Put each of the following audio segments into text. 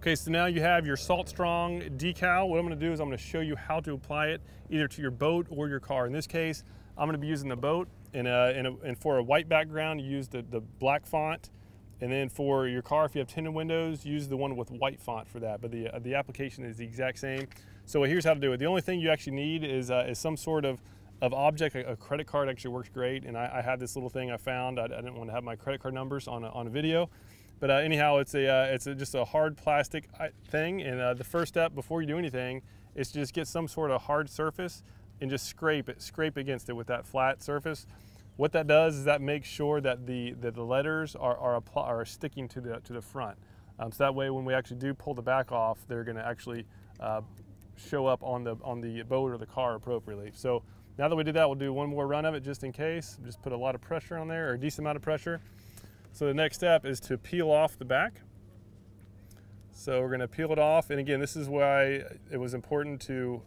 Okay, so now you have your Salt Strong decal. What I'm gonna do is I'm gonna show you how to apply it either to your boat or your car. In this case, I'm gonna be using the boat, and for a white background, you use the black font. And then for your car, if you have tinted windows, use the one with white font for that. But the application is the exact same. So here's how to do it. The only thing you actually need is some sort of object. A credit card actually works great. And I had this little thing I found. I didn't want to have my credit card numbers on a video. But anyhow, it's just a hard plastic thing. And the first step before you do anything is to just get some sort of hard surface and just scrape against it with that flat surface. What that does is that makes sure that the letters are sticking to the front. So that way, when we actually do pull the back off, they're going to actually show up on the boat or the car appropriately. So now that we did that, we'll do one more run of it just in case. Just put a lot of pressure on there, or a decent amount of pressure. So the next step is to peel off the back. So we're going to peel it off, and again, this is why it was important to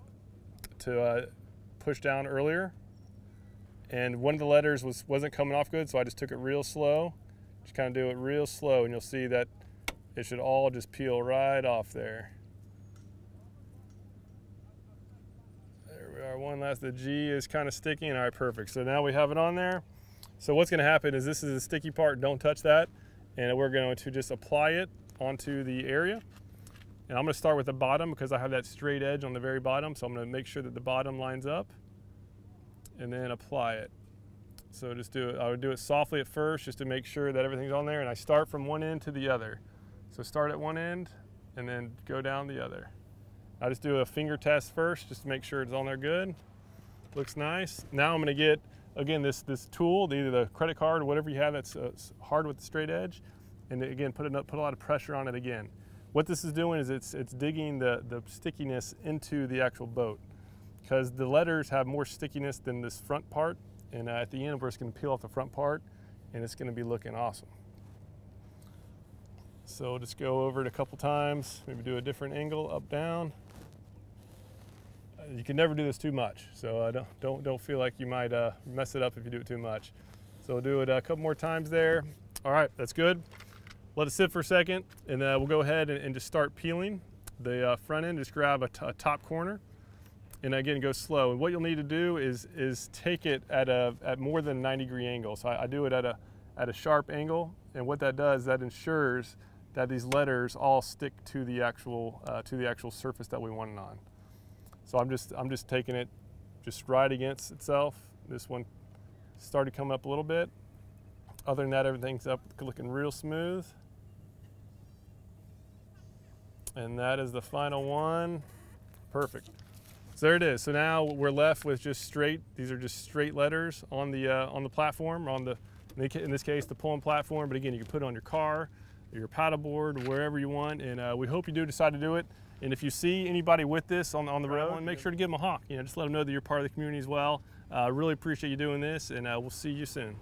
push down earlier. And one of the letters wasn't coming off good, so I just took it real slow. Just kind of do it real slow, and you'll see that it should all just peel right off there. There we are, one last, the G is kind of sticky, and all right, perfect. So now we have it on there. So what's gonna happen is this is the sticky part, don't touch that. And we're going to just apply it onto the area. And I'm gonna start with the bottom because I have that straight edge on the very bottom, so I'm gonna make sure that the bottom lines up. And then apply it. So just do it, I would do it softly at first just to make sure that everything's on there, and I start from one end to the other. So start at one end and then go down the other. I just do a finger test first just to make sure it's on there good. Looks nice. Now I'm gonna get, again, this tool, either the credit card or whatever you have that's hard with the straight edge, and again, put a lot of pressure on it again. What this is doing is it's digging the stickiness into the actual boat, because the letters have more stickiness than this front part, and at the end we're just going to peel off the front part, and it's going to be looking awesome. So just go over it a couple times, maybe do a different angle, up, down. You can never do this too much, so don't feel like you might mess it up if you do it too much. So we'll do it a couple more times there. All right, that's good. Let it sit for a second, and we'll go ahead and just start peeling the front end. Just grab a top corner. And again, go slow. And what you'll need to do is take it at more than a 90-degree angle. So I do it at a sharp angle, and what that does, that ensures that these letters all stick to the actual surface that we want it on. So I'm just taking it just right against itself. This one started coming up a little bit. Other than that, everything's up, looking real smooth. And that is the final one. Perfect. So there it is. So now we're left with just straight. These are just straight letters on the platform, in this case the pulling platform. But again, you can put it on your car, or your paddleboard, wherever you want. And we hope you do decide to do it. And if you see anybody with this on the road, make sure to give them a honk. You know, just let them know that you're part of the community as well. Really appreciate you doing this, and we'll see you soon.